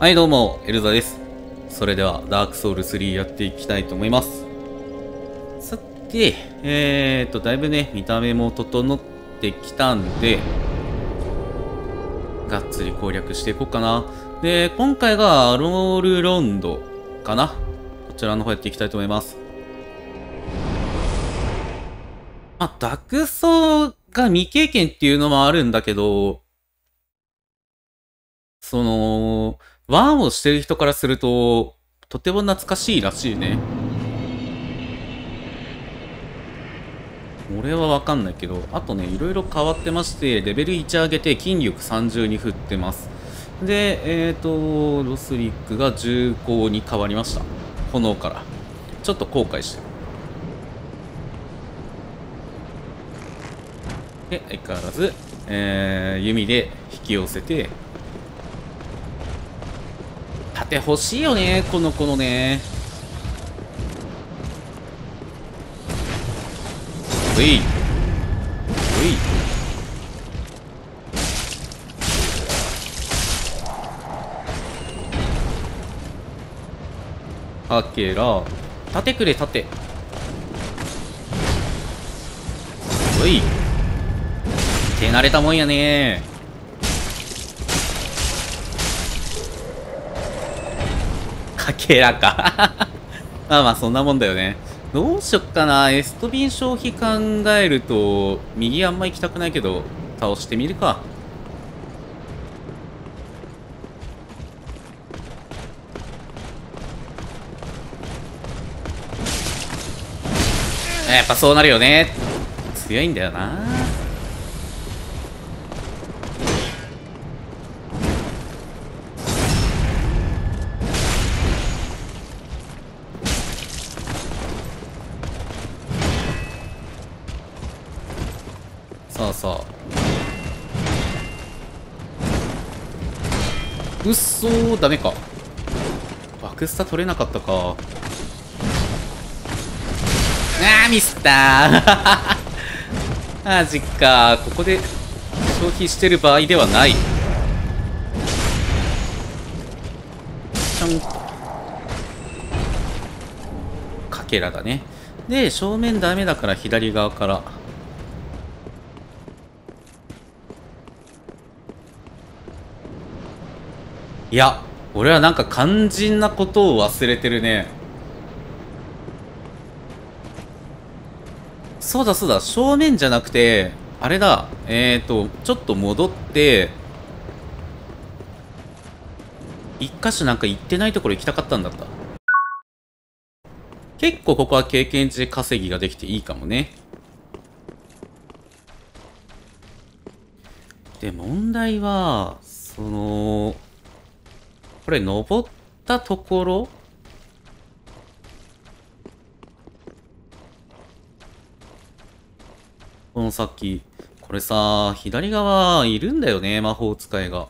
はいどうも、エルザです。それでは、ダークソウル3やっていきたいと思います。さて、だいぶね、見た目も整ってきたんで、がっつり攻略していこうかな。で、今回がロールロンドかな。こちらの方やっていきたいと思います。まあ、ダクソが未経験っていうのもあるんだけど、ワンをしてる人からすると、とても懐かしいらしいね。俺はわかんないけど、あとね、いろいろ変わってまして、レベル1上げて筋力30に振ってます。で、ロスリックが15に変わりました。炎から。ちょっと後悔してる。で、相変わらず、弓で引き寄せて、って欲しいよね、この子のね。ほいほい。かけら盾くれ盾。ほい。手慣れたもんやね。かけらか。まあまあ、そんなもんだよね。どうしよっかな。エストビン消費考えると、右あんま行きたくないけど、倒してみるか。やっぱそうなるよね。強いんだよな。うっそー、ダメか。爆スタ取れなかったか。ミスったー。マジか。ここで消費してる場合ではない。ちゃんとかけらだね。で、正面ダメだから左側から。いや、俺はなんか肝心なことを忘れてるね。そうだそうだ、正面じゃなくて、あれだ、ちょっと戻って、一箇所なんか行ってないところ行きたかったんだった。結構ここは経験値稼ぎができていいかもね。で、問題は、これ、登ったところこの先。これさ、左側いるんだよね、魔法使いが。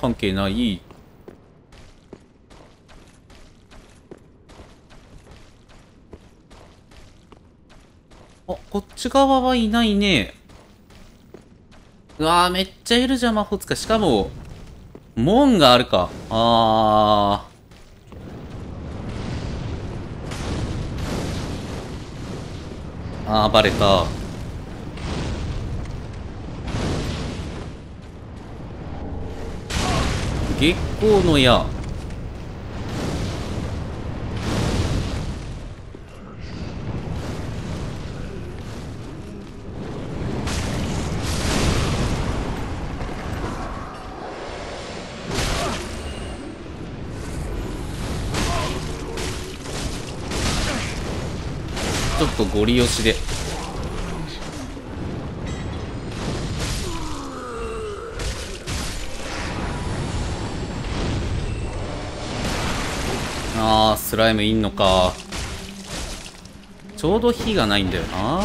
関係ない。あ、こっち側はいないね。うわぁ、めっちゃいるじゃん、魔法使い。しかも、門があるか。あー。あー、バレた。月光の矢。ちょっとゴリ押しで。ああ、スライムいんのか。ちょうど火がないんだよな。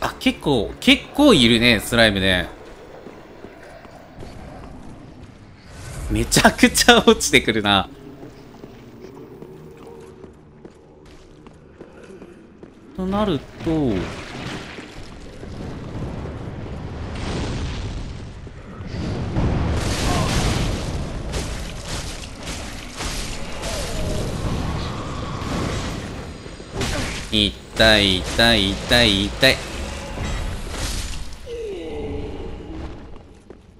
あ、結構いるね、スライムね。めちゃくちゃ落ちてくるな。となると、痛い痛い痛い痛い。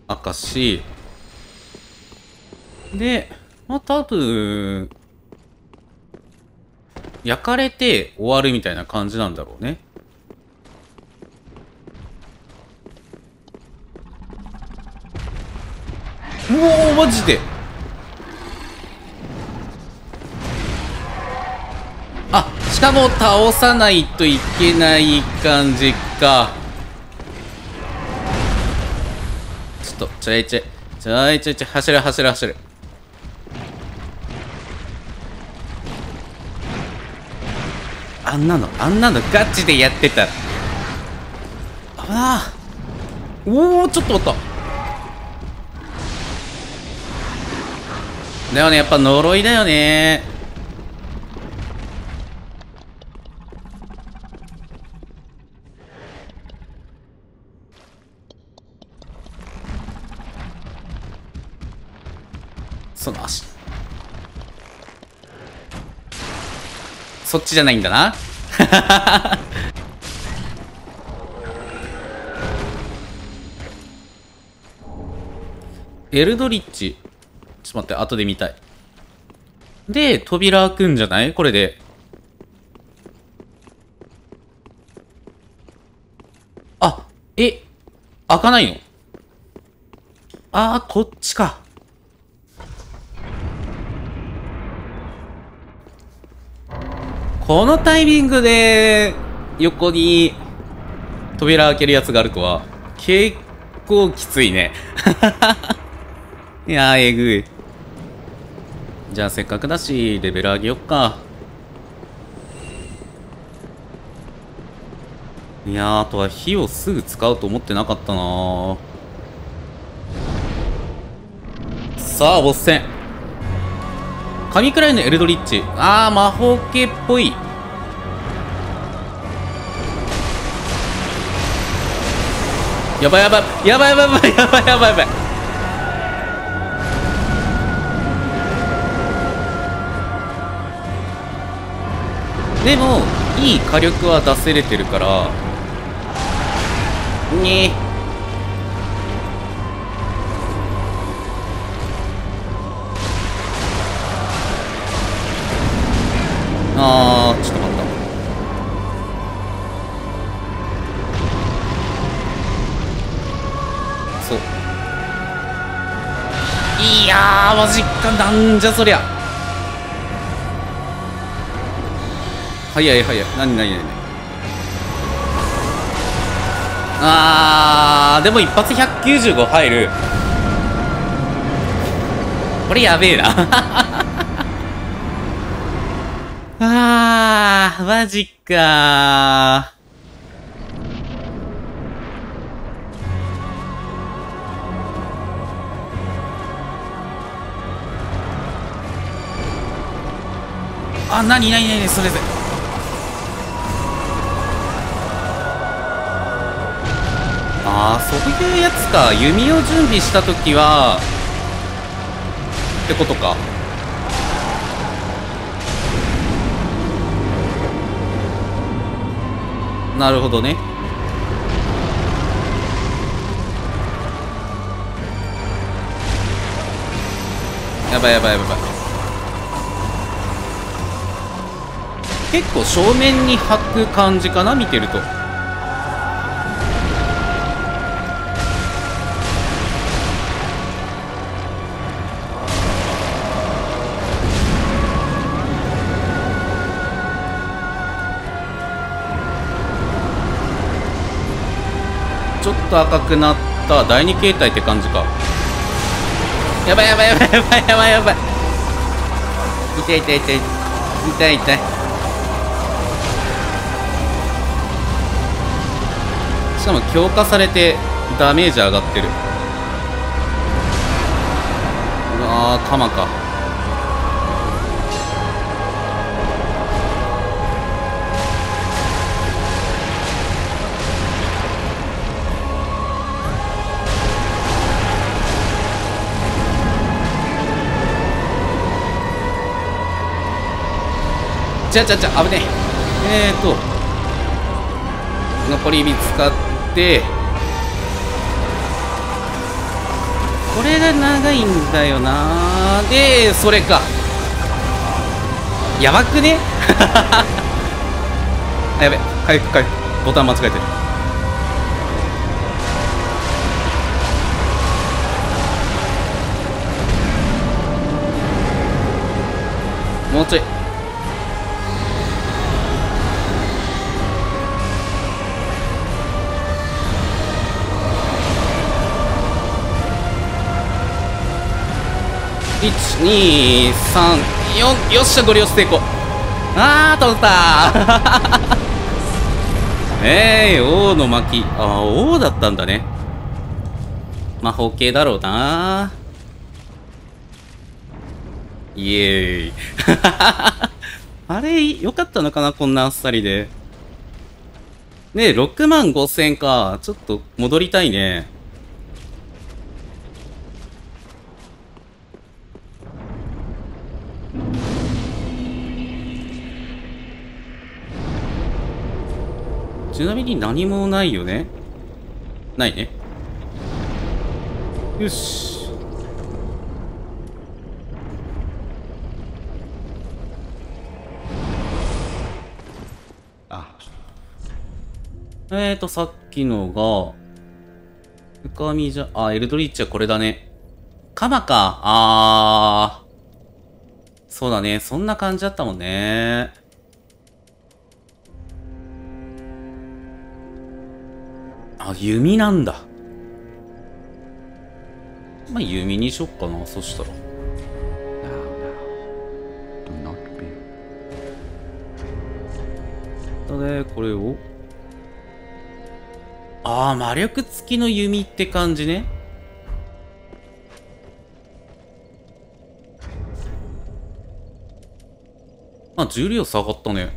明石で、まあ多分焼かれて終わるみたいな感じなんだろうね。うおー、マジで。あ、しかも倒さないといけない感じか。ちょっとちょいちょい走れ走れ走れ。あんなのガチでやってたら危なあ。おお、ちょっと待った。でもね、やっぱ呪いだよね。その足、そっちじゃないんだな。エルドリッチ。ちょっと待って、後で見たい。で、扉開くんじゃないこれで。あ、え、開かないの？あー、こっちか。このタイミングで横に扉開けるやつがあるとは結構きついね。いやー、えぐい。じゃあせっかくだしレベル上げよっか。いやー、あとは火をすぐ使うと思ってなかったなー。さあボス戦、神くらいのエルドリッチ。ああ、魔法系っぽい。やばいやばいやばいやばいやばいやばいやばい。でもいい火力は出せれてるからね。え、あー、ちょっと待った。そう、いやー、マジか。なんじゃそりゃ。早い早い。何。あー、でも一発195入る。これやべえな。あー、マジかー。あ、なにそれで。あー、そういうやつか。弓を準備したときはってことか。なるほどね。やばい。結構正面に吐く感じかな、見てると。ちょっと赤くなった第二形態って感じか。やばい。痛い。しかも強化されてダメージ上がってる。うわー、鎌か。ちゃ危ねえ。残り見つかって、これが長いんだよな。でそれか、やばくねあ、やべ、回復回復ボタン間違えてる。もうちょい。1、2、3、4、よっしゃ、ゴリ押していこう。あー、取ったー王の巻。あ、王だったんだね。魔法系だろうな。イエーイあれ、よかったのかな、こんなあっさりで。ねえ、65,000か。ちょっと戻りたいね。ちなみに何もないよね。ないね。よし。あ。さっきのが、深みじゃ、あ、エルドリッチはこれだね。カマか。あー。そうだね。そんな感じだったもんね。あ、弓なんだ。まあ、弓にしよっかな、そしたら。で、これを。ああ、魔力付きの弓って感じね。まあ、重量下がったね。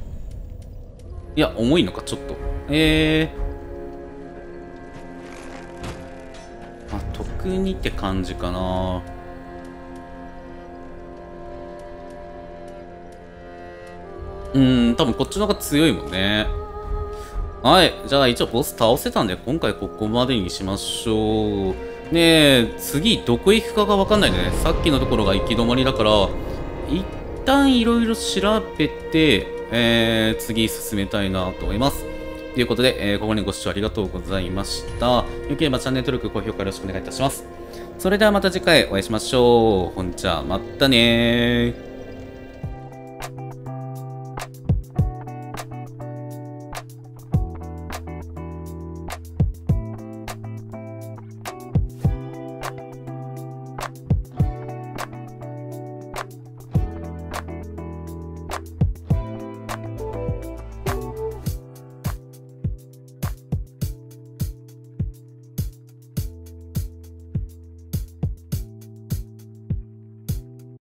いや、重いのか、ちょっと。特にって感じかな。多分こっちの方が強いもんね。はい。じゃあ一応ボス倒せたんで、今回ここまでにしましょう。ねえ、次どこ行くかがわかんないんでね。さっきのところが行き止まりだから、一旦いろいろ調べて、次進めたいなと思います。ということで、ここまでご視聴ありがとうございました。良ければチャンネル登録、高評価よろしくお願いいたします。それではまた次回お会いしましょう。ほんじゃ、まったねー。